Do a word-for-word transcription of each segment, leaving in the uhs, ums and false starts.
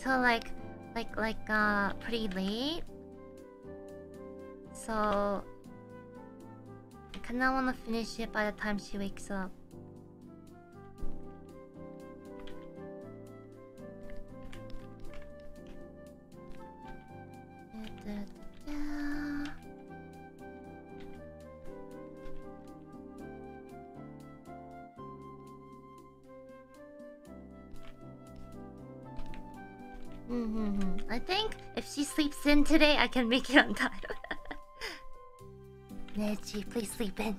till like like like uh pretty late. So I kinda wanna finish it by the time she wakes up. I think if she sleeps in today, I can make it on time. Nenechi, please sleep in.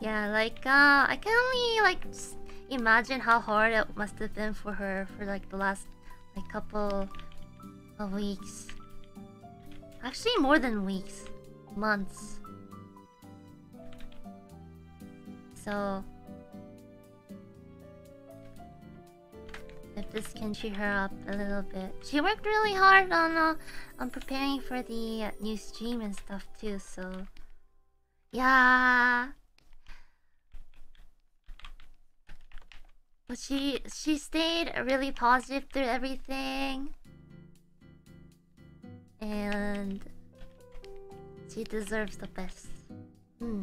Yeah, like, uh, I can only, like, just imagine how hard it must have been for her for, like, the last, like, couple of weeks. Actually, more than weeks. Months. So, if this can cheer her up a little bit. She worked really hard on uh, on preparing for the new stream and stuff too, so... Yeah! But she, she stayed really positive through everything. And... she deserves the best. Hmm.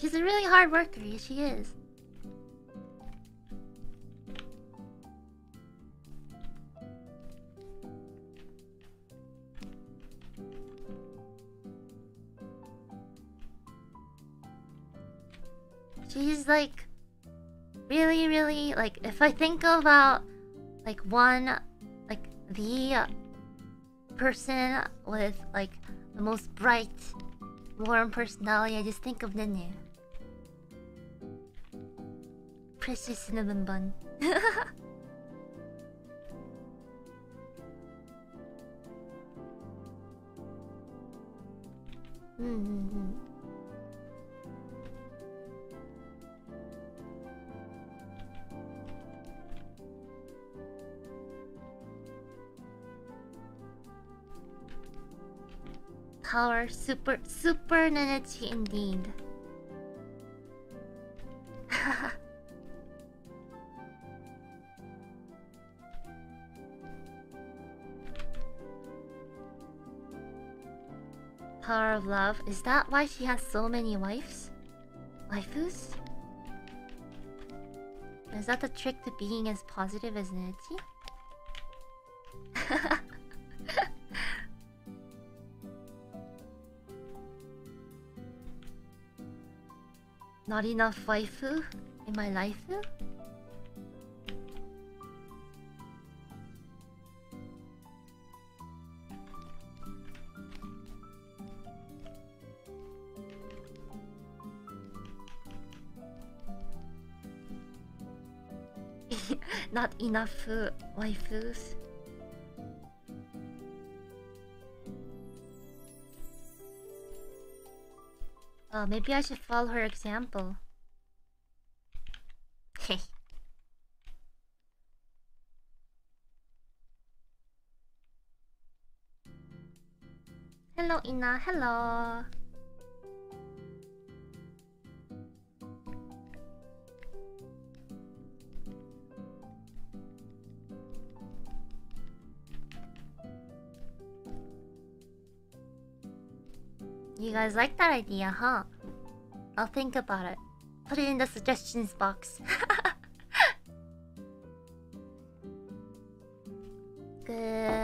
She's a really hard worker, yes she is. She's like really really like if I think about like one like the person with like the most bright warm personality, I just think of Nene. Precious cinnamon bun. Mm-hmm. Power, super, super Nenechi indeed. Power of love. Is that why she has so many wives? Waifus? Is that the trick to being as positive as Nenechi? Not enough waifu in my life. Not enough uh, waifus. Oh, maybe I should follow her example. Hey. Hello, Ina. Hello. You guys like that idea, huh? I'll think about it. Put it in the suggestions box. Good.